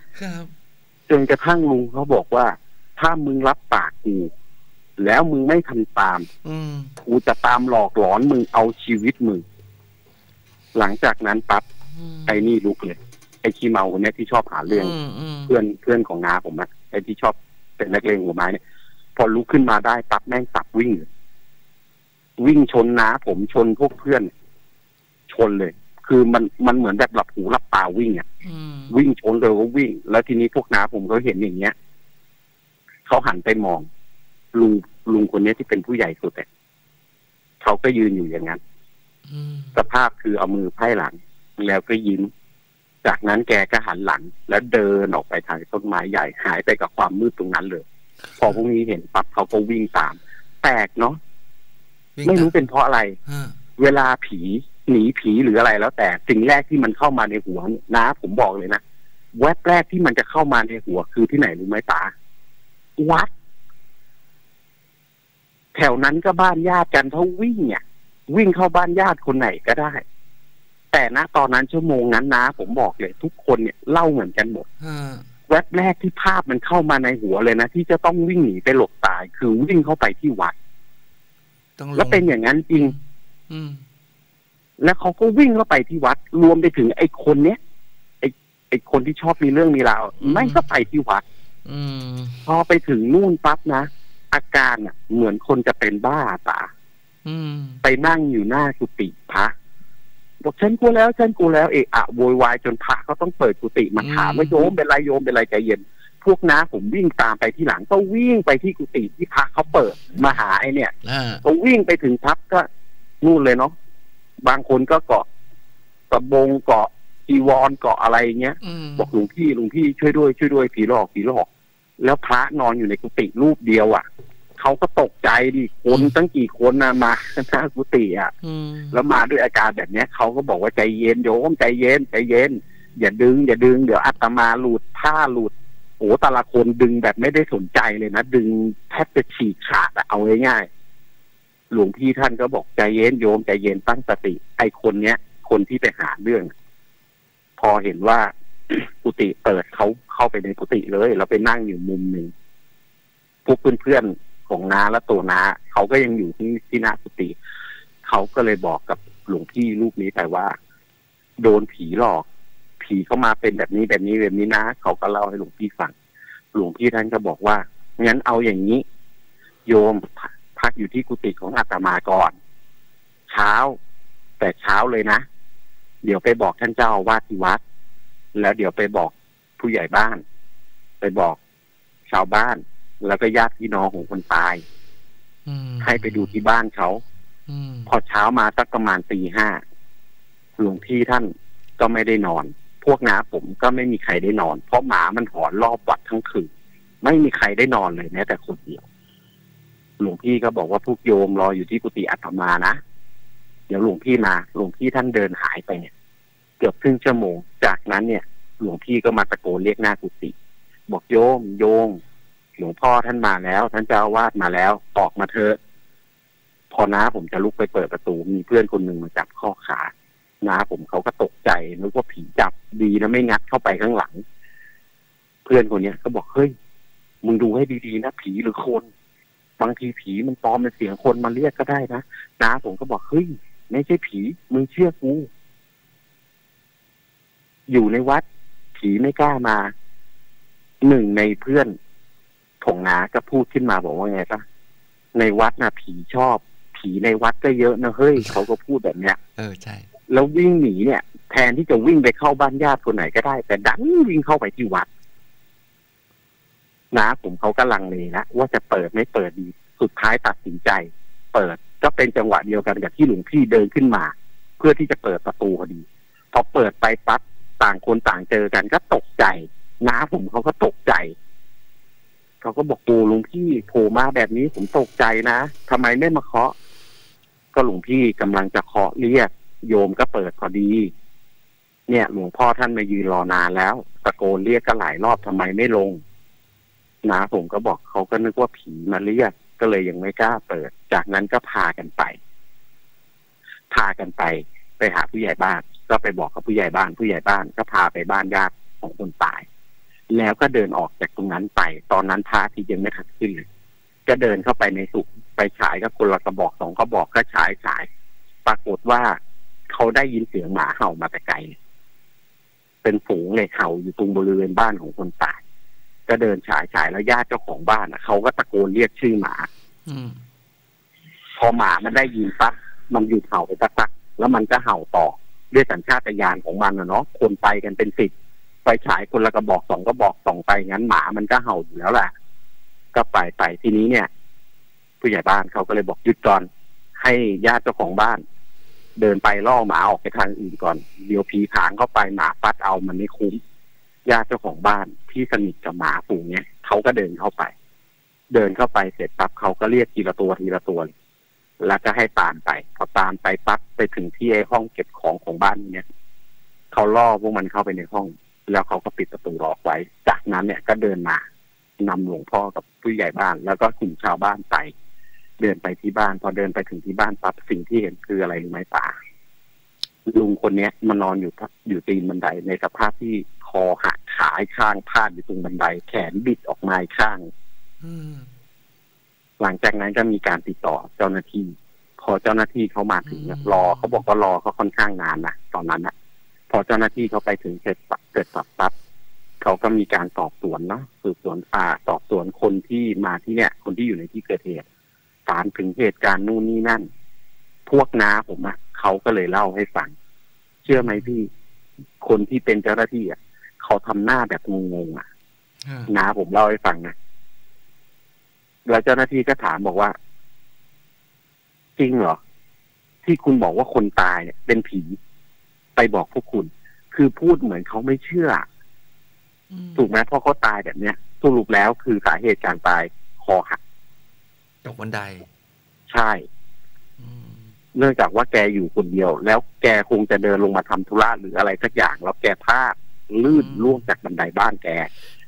จนกระทั่งลุงเขาบอกว่าถ้ามึงรับปากกูแล้วมึงไม่ทำตามกูจะตามหลอกหลอนมึงเอาชีวิตมึงหลังจากนั้นปั๊บไอ้นี่ลุกเลยไอ้ขี้เมาคนนี้ที่ชอบหาเรื่องเพื่อนเพื่อนของน้าผมนะไอ้ที่ชอบเป็นนักเลงหัวไม้เนี่ยพอลุกขึ้นมาได้ปั๊บแม่งตับวิ่งวิ่งชนน้าผมชนพวกเพื่อนชนเลยคือมันมันเหมือนแบบหลับหูหลับตาวิ่งอ่ะวิ่งชนเลยก็วิ่งแล้วทีนี้พวกน้าผมเขาเห็นอย่างเงี้ยเขาหันไปมองลุงลุงคนนี้ที่เป็นผู้ใหญ่สุดเนี่ยเขาก็ยืนอยู่อย่างนั้นสภาพคือเอามือไพ่หลังแล้วก็ยิ้มจากนั้นแกก็หันหลังแล้วเดินออกไปทางต้นไม้ใหญ่หายไปกับความมืดตรงนั้นเลยพอพวกนี้เห็นปั๊บเขาก็วิ่งตามแปลกเนาะไม่รู้เป็นเพราะอะไรเวลาผีหนีผีหรืออะไรแล้วแต่สิ่งแรกที่มันเข้ามาในหัวนะผมบอกเลยนะแวบแรกที่มันจะเข้ามาในหัวคือที่ไหนรู้ไหมตาวัดแถวนั้นก็บ้านญาติกันเขาวิ่งเนี่ยวิ่งเข้าบ้านญาติคนไหนก็ได้แต่นะตอนนั้นชั่วโมงนั้นนะผมบอกเลยทุกคนเนี่ยเล่าเหมือนกันหมดแวบแรกที่ภาพมันเข้ามาในหัวเลยนะที่จะต้องวิ่งหนีไปหลบตายคือวิ่งเข้าไปที่วัดแล้วเป็นอย่างนั้นจริงแล้วเขาก็วิ่งเข้าไปที่วัดรวมไปถึงไอ้คนเนี้ยไอ้ไอ้คนที่ชอบมีเรื่องมีราวไม่ก็ไปที่วัดพอไปถึงนู่นปั๊บนะอาการอ่ะเหมือนคนจะเป็นบ้าตาไปนั่งอยู่หน้ากุฏิพระบอกฉันกลัวแล้วฉันกลัวแล้วเอะอะโวยวายจนพระก็ต้องเปิดกุฏิมาถามว่าโยมเป็นไรโยมเป็นไรใจเย็นพวกน้าผมวิ่งตามไปที่หลังก็วิ่งไปที่กุฏิที่พระเขาเปิดมาหาไอเนี่ยก็วิ่งไปถึงทับก็นู่นเลยเนาะบางคนก็เกาะกระบงเกาะอีวอนเกาะอะไรเงี้ยบอกหลวงพี่หลวงพี่ช่วยด้วยช่วยด้วยผีหลอกผีหลอกแล้วพระนอนอยู่ในกุฏิรูปเดียวอ่ะเขาก็ตกใจดิคนตั้งกี่คนนะมาหน้ากุฏิอ่ะแล้วมาด้วยอาการแบบเนี้ยเขาก็บอกว่าใจเย็นโยมใจเย็นใจเย็นอย่าดึงอย่าดึงเดี๋ยวอาตมาหลุดผ้าหลุดโอ้แต่ละคนดึงแบบไม่ได้สนใจเลยนะดึงแทบจะฉีกขาดเอาง่ายหลวงพี่ท่านก็บอกใจเย็นโยมใจเย็นตั้งสติไอคนเนี้ยคนที่ไปหาเรื่องพอเห็นว่ากุฏิเปิดเขาเข้าไปในกุฏิเลยแล้วไปนั่งอยู่มุมหนึ่งพวกเพื่อนๆของน้าและตัวน้าเขาก็ยังอยู่ที่ที่หน้ากุฏิเขาก็เลยบอกกับหลวงพี่รูปนี้ไปว่าโดนผีหลอกผีเข้ามาเป็นแบบนี้แบบนี้แบบนี้นะเขาก็เล่าให้หลวงพี่ฟังหลวงพี่ท่านก็บอกว่างั้นเอาอย่างนี้โยมพักอยู่ที่กุฏิของอาตมาก่อนเช้าแต่เช้าเลยนะเดี๋ยวไปบอกท่านเจ้าอาวาสที่วัดแล้วเดี๋ยวไปบอกผู้ใหญ่บ้านไปบอกชาวบ้าน แล้วก็ญาติพี่น้องของคนตายให้ไปดูที่บ้านเขาพอเช้ามาสักประมาณตีห้าหลวงพี่ท่านก็ไม่ได้นอนพวกน้าผมก็ไม่มีใครได้นอนเพราะหมามันหอนรอบวัดทั้งคืนไม่มีใครได้นอนเลยแม้แต่คนเดียวหลวงพี่ก็บอกว่าพวกโยมรออยู่ที่กุฏิอาตมานะเดี๋ยวหลวงพี่มาหลวงพี่ท่านเดินหายไปเนี่ยเกือบครึ่งชั่วโมงจากนั้นเนี่ยหลวงพี่ก็มาตะโกนเรียกหน้ากุฏิบอกโยมโยมหลวงพ่อท่านมาแล้วท่านเจ้าอาวาสมาแล้วออกมาเถอะพอน้าผมจะลุกไปเปิดประตูมีเพื่อนคนหนึ่งมาจับข้อขาน้าผมเขาก็ตกใจนึกว่าผีจับดีนะไม่งัดเข้าไปข้างหลังเพื่อนคนนี้ก็บอกเฮ้ยมึงดูให้ดีๆนะผีหรือคนบางทีผีมันปลอมเป็นเสียงคนมาเรียกก็ได้นะน้าผมก็บอกเฮ้ยไม่ใช่ผีมึงเชื่อกูอยู่ในวัดผีไม่กล้ามาหนึ่งในเพื่อนของน้าก็พูดขึ้นมาบอกว่าไงป่ะในวัดน่ะผีชอบผีในวัดก็เยอะนะเฮ้ย เขาก็พูดแบบเนี้ยเออใช่แล้ววิ่งหนีเนี่ยแทนที่จะวิ่งไปเข้าบ้านญาติคนไหนก็ได้แต่ดันวิ่งเข้าไปที่วัดน้าผมเขากำลังเลยนะว่าจะเปิดไม่เปิดดีสุดท้ายตัดสินใจเปิดก็เป็นจังหวะเดียวกันกับที่หลวงพี่เดินขึ้นมาเพื่อที่จะเปิดประตูพอดีพอเปิดไปปั๊บต่างคนต่างเจอกันก็ตกใจน้าผมเขาก็ตกใจเขาก็บอกตัวหลวงพี่โผล่มาแบบนี้ผมตกใจนะทำไมไม่มาเคาะก็หลวงพี่กำลังจะเคาะเรียกโยมก็เปิดพอดีเนี่ยหลวงพ่อท่านมายืนรอนานแล้วตะโกนเรียกก็หลายรอบทำไมไม่ลงน้าผมก็บอกเขาก็นึกว่าผีมาเรียกก็เลยยังไม่กล้าเปิดจากนั้นก็พากันไปพากันไปไปหาผู้ใหญ่บ้านก็ไปบอกกับผู้ใหญ่บ้านผู้ใหญ่บ้านก็พาไปบ้านญาติของคนตายแล้วก็เดินออกจากตรงนั้นไปตอนนั้นพระที่ยังไม่ทันขึ้นเลยก็เดินเข้าไปในสุขไปฉายก็คนละกระบอกสองกระบอกก็ฉายฉายปรากฏว่าเขาได้ยินเสียงหมาเห่ามาแต่ไกลเป็นฝูงเลยเห่าอยู่ตรงบริเวณบ้านของคนตายก็เดินฉายฉายแล้วญาติเจ้าของบ้านเขาก็ตะโกนเรียกชื่อหมาอืมพอหมามันได้ยินปั๊บมันหยุดเห่าไปสักพักแล้วมันก็เห่าต่อด้วยสัญชาตญาณของมันนะเนาะคนไปกันเป็นสิบไปฉายคนละกระบอกสองกระบอกส่องไปงั้นหมามันก็เห่าอยู่แล้วแหละก็ไปไปทีนี้เนี่ยผู้ใหญ่บ้านเขาก็เลยบอกหยุดก่อนให้ญาติเจ้าของบ้านเดินไปล่อหมาออกไปทางอื่นก่อนเดี๋ยวผีผางเข้าไปหมาฟัดเอามันไม่คุ้มญาติเจ้าของบ้านที่สนิทกับหมาฝูงเนี่ยเขาก็เดินเข้าไปเดินเข้าไปเสร็จปั๊บเขาก็เรียกทีละตัวทีละตัวแล้วก็ให้ตามไปพอตามไปปั๊บไปถึงที่ไอ้ห้องเก็บของของบ้านเนี่ยเขาล่อพวกมันเข้าไปในห้องแล้วเขาก็ปิดประตูล็อกไว้จากนั้นเนี่ยก็เดินมานำหลวงพ่อกับผู้ใหญ่บ้านแล้วก็กลุ่มชาวบ้านไปเดินไปที่บ้านพอเดินไปถึงที่บ้านปั๊บสิ่งที่เห็นคืออะไรรู้ไหมป่าลุงคนเนี้ยมานอนอยู่อยู่ตีนบันไดในสภาพที่คอหักขาข้างพาดอยู่ตรงบันไดแขนบิดออกมาข้างหลังจากนั้นก็มีการติดต่อเจ้าหน้าที่พอเจ้าหน้าที่เขามาถึงรอเขาบอกว่ารอเขาค่อนข้างนานนะตอนนั้นนะพอเจ้าหน้าที่เขาไปถึงเสร็จเกิดปับปั๊บเขาก็มีการสอบสวนเนาะสืบสวนอ่าสอบสวนคนที่มาที่เนี่ยคนที่อยู่ในที่เกิดเหตุถามถึงเหตุการณ์นู่นนี่นั่นพวกน้าผมอะเขาก็เลยเล่าให้ฟังเชื่อไหมพี่คนที่เป็นเจ้าหน้าที่อะเขาทำหน้าแบบงงๆอะน้าผมเล่าให้ฟังนะแล้วเจ้าหน้าที่ก็ถามบอกว่าจริงเหรอที่คุณบอกว่าคนตายเนี่ยเป็นผีไปบอกพวกคุณคือพูดเหมือนเขาไม่เชื่อถูกไหมเพราะเขาตายแบบเนี้ยสรุปแล้วคือสาเหตุการตายคอหักตกบันไดใช่เนื่องจากว่าแกอยู่คนเดียวแล้วแกคงจะเดินลงมาทำธุระหรืออะไรสักอย่างแล้วแกพลาดลื่นล่วงจากบันไดบ้านแก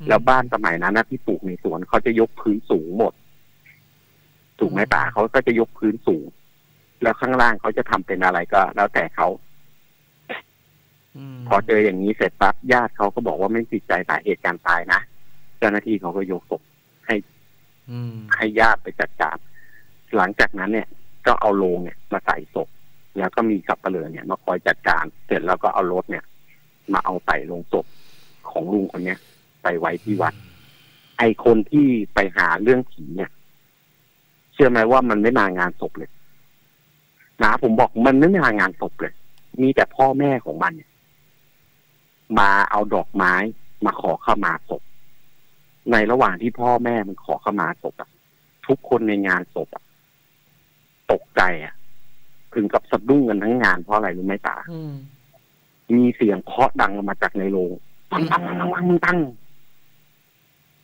แล้วบ้านสมัยนั้นนะที่ปลูกในสวนเขาจะยกพื้นสูงหมดถูกไหมป่าเขาก็จะยกพื้นสูงแล้วข้างล่างเขาจะทำเป็นอะไรก็แล้วแต่เขาพอเจออย่างนี้เสร็จปั๊บญาติเขาก็บอกว่าไม่ติดใจสาเหตุการตายนะเจ้าหน้าที่เขาก็โยกศพให้ให้ญาติไปจัดการหลังจากนั้นเนี่ยก็เอาโลงเนี่ยมาใส่ศพแล้วก็มีสับปะเลอเนี่ยมาคอยจัดการเสร็จแล้วก็เอารถเนี่ยมาเอาใส่โลงศพของลุงคนเนี้ยไปไว้ที่วัดไอคนที่ไปหาเรื่องผีเนี่ยเชื่อไหมว่ามันไม่มางานศพเลยนะผมบอกมันไม่มางานศพเลยมีแต่พ่อแม่ของมันเนี่ยมาเอาดอกไม้มาขอเข้ามาศพ ในระหว่างที่พ่อแม่มันขอขมาศพอ่ะทุกคนในงานศพอ่ะตกใจอ่ะถึงกับสะดุ้งกันทั้งงานเพราะอะไรรู้ไหมตามีเสียงเคาะดังออกมาจากในโรงปังปังปังปังปัง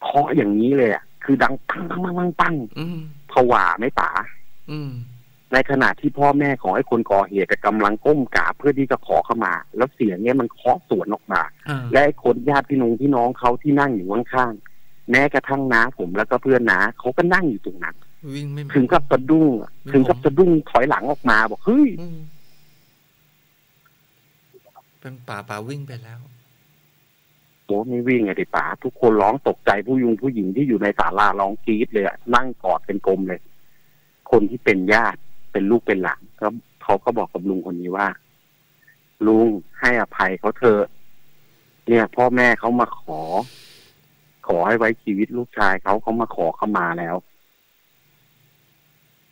เคาะอย่างนี้เลยอ่ะคือดังปังปังปังปังผวาไหมตาในขณะที่พ่อแม่ของไอ้คนก่อเหตุกำลังก้มกราบเพื่อที่จะขอขมาแล้วเสียงเนี้ยมันเคาะสวนออกมาและไอ้คนญาติพี่น้องพี่น้องเขาที่นั่งอยู่ข้างๆแม้กระทั่งน้าผมแล้วก็เพื่อนน้าเขาก็นั่งอยู่ตรงนั้นถึงกับสะดุ้งถึงกับสะดุ้งถอยหลังออกมาบอกเฮ้ยเป็นป่าป่าวิ่งไปแล้วโอ้ไม่วิ่งไงดิป่าทุกคนร้องตกใจผู้ยุงผู้หญิงที่อยู่ในศาลาร้องกรี๊ดเลยอะนั่งกอดเป็นกลมเลยคนที่เป็นญาติเป็นลูกเป็นหลานก็เขาก็บอกกับลุงคนนี้ว่าลุงให้อภัยเขาเถอะเนี่ยพ่อแม่เขามาขอขอให้ไว้ชีวิตลูกชายเขาเขามาขอเข้ามาแล้ว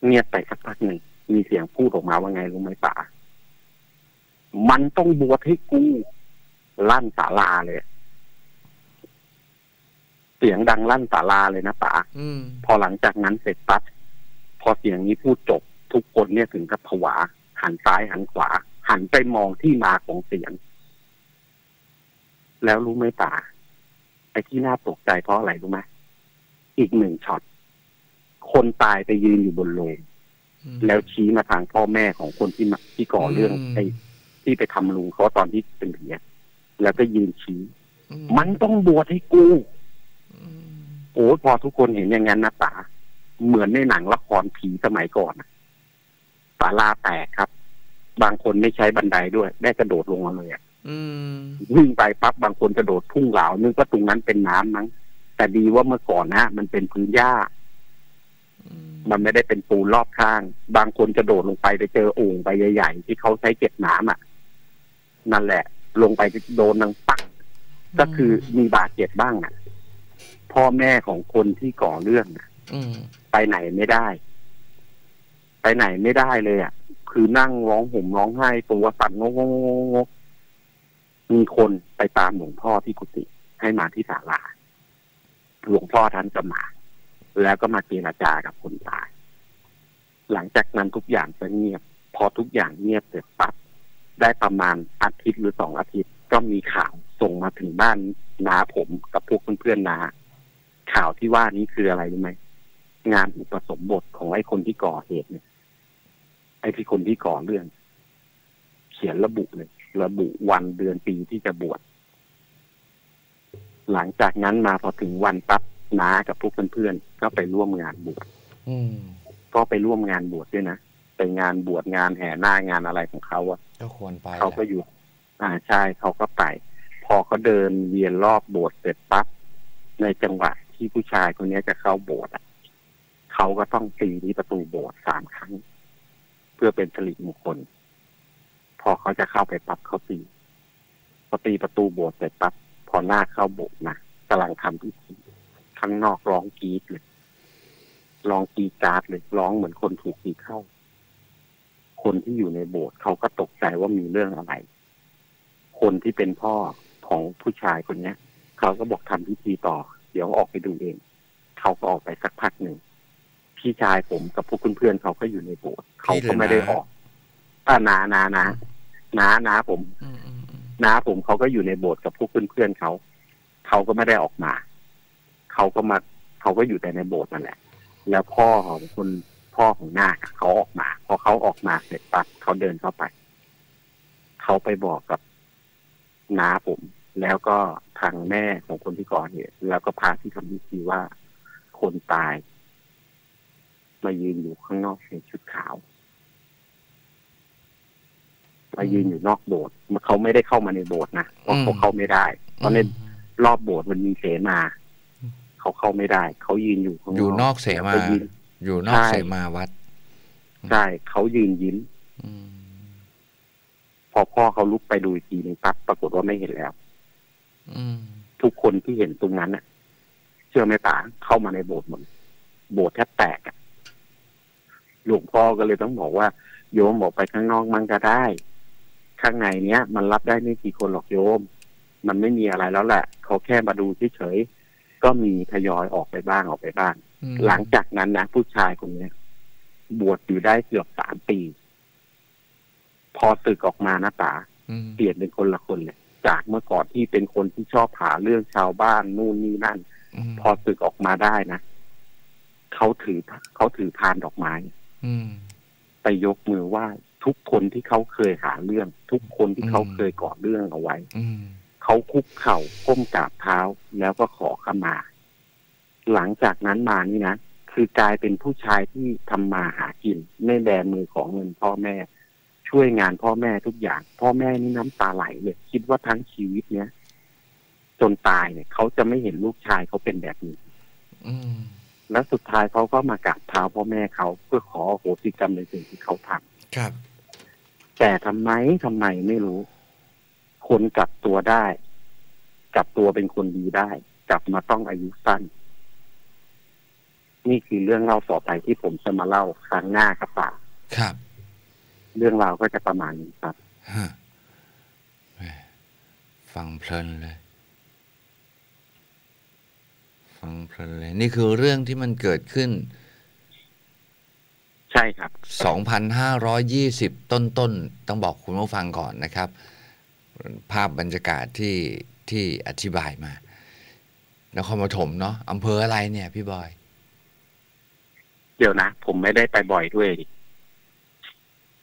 เงียบไปสักพักหนึ่งมีเสียงพูดออกมาว่าไงลุงไม้ป่ามันต้องบวชให้กูลั่นศาลาเลยเสียงดังลั่นศาลาเลยนะป่าพอหลังจากนั้นเสร็จปั๊บพอเสียงนี้พูดจบทุกคนเนี่ยถึงกับผวาหันซ้ายหันขวาหันไปมองที่มาของเสียงแล้วรู้ไหมป่าไอ้ที่น่าตกใจเพราะอะไรรู้ไหมอีกหนึ่งช็อตคนตายไปยืนอยู่บนโลงแล้วชี้มาทางพ่อแม่ของคนที่มาที่ก่อเรื่องไอ้ที่ไปทำลุงเขาตอนที่เป็นผีแล้วก็ยืนชี้มันต้องบวชให้กูโอ้พอทุกคนเห็นอย่างนั้นนะป่าเหมือนในหนังละครผีสมัยก่อนศาลาแตกครับบางคนไม่ใช้บันไดด้วยได้กระโดดลงมาเลยอ่ะวิ่งไปปั๊บบางคนกระโดดพุ่งเหลานึกว่าตรงนั้นเป็นน้ำมั้งแต่ดีว่าเมื่อก่อนนะมันเป็นพื้นหญ้ามันไม่ได้เป็นปูนรอบข้างบางคนกระโดดลงไปไปเจอโอ่งใบใหญ่ๆที่เขาใช้เก็บน้ำอ่ะนั่นแหละลงไปโดนนังปักก็คือมีบาดเจ็บบ้างอ่ะพ่อแม่ของคนที่ก่อเรื่องอ่ะไปไหนไม่ได้ไปไหนไม่ได้เลยอ่ะคือนั่งร้องห่มร้องไห้ตัวสั่นงงงงมีคนไปตามหลวงพ่อที่กุฏิให้มาที่ศาลาหลวงพ่อท่านจะมาแล้วก็มาเจรจากับคนตายหลังจากนั้นทุกอย่างจะเงียบพอทุกอย่างเงียบเสร็จปั๊บได้ประมาณอาทิตย์หรือสองอาทิตย์ก็มีข่าวส่งมาถึงบ้านน้าผมกับพวกเพื่อนๆน้าข่าวที่ว่านี้คืออะไรรู้ไหมงานอุปสมบทของไอ้คนที่ก่อเหตุเนี่ยไอ้ที่คนที่ก่อเรื่องเขียนระบุเลยระบุวันเดือนปีที่จะบวชหลังจากนั้นมาพอถึงวันปั๊บน้ากับพวกเพื่อนๆก็ไปร่วมงานบวชก็ไปร่วมงานบวชด้วยนะไปงานบวชงานแห่หน้างานอะไรของเขาอ่ะก็ควรไปเขาก็อยู่อ่าใช่เขาก็ไปพอเขาเดินเวียนรอบโบสถ์เสร็จปั๊บในจังหวะที่ผู้ชายคนนี้จะเข้าโบสถ์อ่ะเขาก็ต้องตีที่ประตูโบสถ์สามครั้งเพื่อเป็นสิริมงคลพอเขาจะเข้าไปปั๊บเขาตีพอตีประตูโบสถ์เสร็จปั๊บพอหน้าเข้าโบสถ์นะกำลังทำพิธีข้างนอกร้องกรี๊ดเลยร้องกรี๊ดการ์ดเลยร้องเหมือนคนถูกตีเข้าคนที่อยู่ในโบสถ์เขาก็ตกใจว่ามีเรื่องอะไรคนที่เป็นพ่อของผู้ชายคนเนี้ยเขาก็บอกทำพิธีต่อเดี๋ยวออกไปดูเองเขาก็ออกไปสักพักหนึ่งพี่ชายผมกับพวกเพื่อนๆเขาก็อยู่ในโบสถ์เขาก็ไม่ได้ออกอ่านานานานานาผมนาผมเขาก็อยู่ในโบสถ์กับพวกเพื่อนๆเขาเขาก็ไม่ได้ออกมาเขาก็มาเขาก็อยู่แต่ในโบสถ์นั่นแหละแล้วพ่อของคนพ่อของหน้าเขาออกมาพอเขาออกมาเสร็จปั๊บเขาเดินเข้าไปเขาไปบอกกับน้าผมแล้วก็ทางแม่ของคนที่ก่อเหตุแล้วก็พาที่ทำพิธีว่าคนตายมายืนอยู่ข้างนอกในชุดขาวมายืนอยู่นอกโบสถ์เขาไม่ได้เข้ามาในโบสถ์นะเพราะเขาเข้าไม่ได้เพราะในรอบโบสถ์มันมีเสมาเขาเข้าไม่ได้เขายืนอยู่ข้างนอกอยู่นอกเสมาอยู่นอกเสมาวัดใช่เขายืนยิ้มพอพ่อเขาลุกไปดูอีกทีนึงปั๊บปรากฏว่าไม่เห็นแล้วทุกคนที่เห็นตรงนั้นน่ะเชื่อไหมป่าเข้ามาในโบสถ์หมดโบสถ์แทบแตกหลวงพ่อก็เลยต้องบอกว่าโยมบอกไปข้างนอกมันก็ได้ข้างในเนี้ยมันรับได้ไม่กี่คนหรอกโยมมันไม่มีอะไรแล้วแหละเขาแค่มาดูเฉยๆ ก็มีทยอยออกไปบ้างออกไปบ้างหลังจากนั้นนะผู้ชายคนนี้บวชอยู่ได้เกือบสามปีพอตึกออกมาหน้าตาเปลี่ยนเป็นคนละคนเลยจากเมื่อก่อนที่เป็นคนที่ชอบหาเรื่องชาวบ้านนู่นนี่นั่นพอตึกออกมาได้นะเขาถือเขาถือพานดอกไม้ไปยกมือไหว้ทุกคนที่เขาเคยหาเรื่องทุกคนที่เขาเคยก่อเรื่องเอาไว้เขาคุกเข่าก้มกราบเท้าแล้วก็ขอขมาหลังจากนั้นมานี่นะคือกลายเป็นผู้ชายที่ทำมาหากินไม่แบมือของเงินพ่อแม่ช่วยงานพ่อแม่ทุกอย่างพ่อแม่นี่น้ำตาไหลเลยคิดว่าทั้งชีวิตเนี้ยจนตายเนี่ยเขาจะไม่เห็นลูกชายเขาเป็นแบบนี้และสุดท้ายเขาก็มากราบเท้าพ่อแม่เขาเพื่อขอโหสิกรรมในสิ่งที่เขาทำครับแต่ทำไมทำไมไม่รู้คนกลับตัวได้กลับตัวเป็นคนดีได้กลับมาต้องอายุสั้นนี่คือเรื่องเล่าต่อไปที่ผมจะมาเล่าครั้งหน้าครับป่าครับเรื่องราวก็จะประมาณนี้ครับฟังเพลินเลยฟังเพลินเลยนี่คือเรื่องที่มันเกิดขึ้นใช่ครับ สองพันห้าร้อยยี่สิบ ต้นๆ ต, ต้องบอกคุณผู้ฟังก่อนนะครับภาพบรรยากาศที่ที่อธิบายมานครปฐมเนาะอำเภออะไรเนี่ยพี่บอยเดี๋ยวนะผมไม่ได้ไปบ่อยด้วย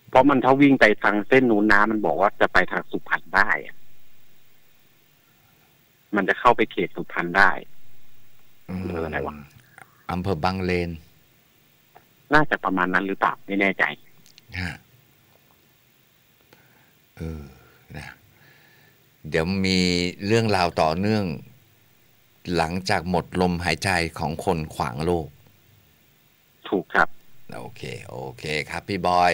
เพราะมันถ้าวิ่งไปทางเส้นนู้นน้ำมันบอกว่าจะไปทางสุพรรณได้มันจะเข้าไปเขตสุพรรณได้อำเภออะไรวะอำเภอบางเลนน่าจะประมาณนั้นหรือเปล่าไม่แน่ใจฮะเออนะเดี๋ยวมีเรื่องราวต่อเนื่องหลังจากหมดลมหายใจของคนขวางโลกถูกครับโอเคโอเคครับพี่บอย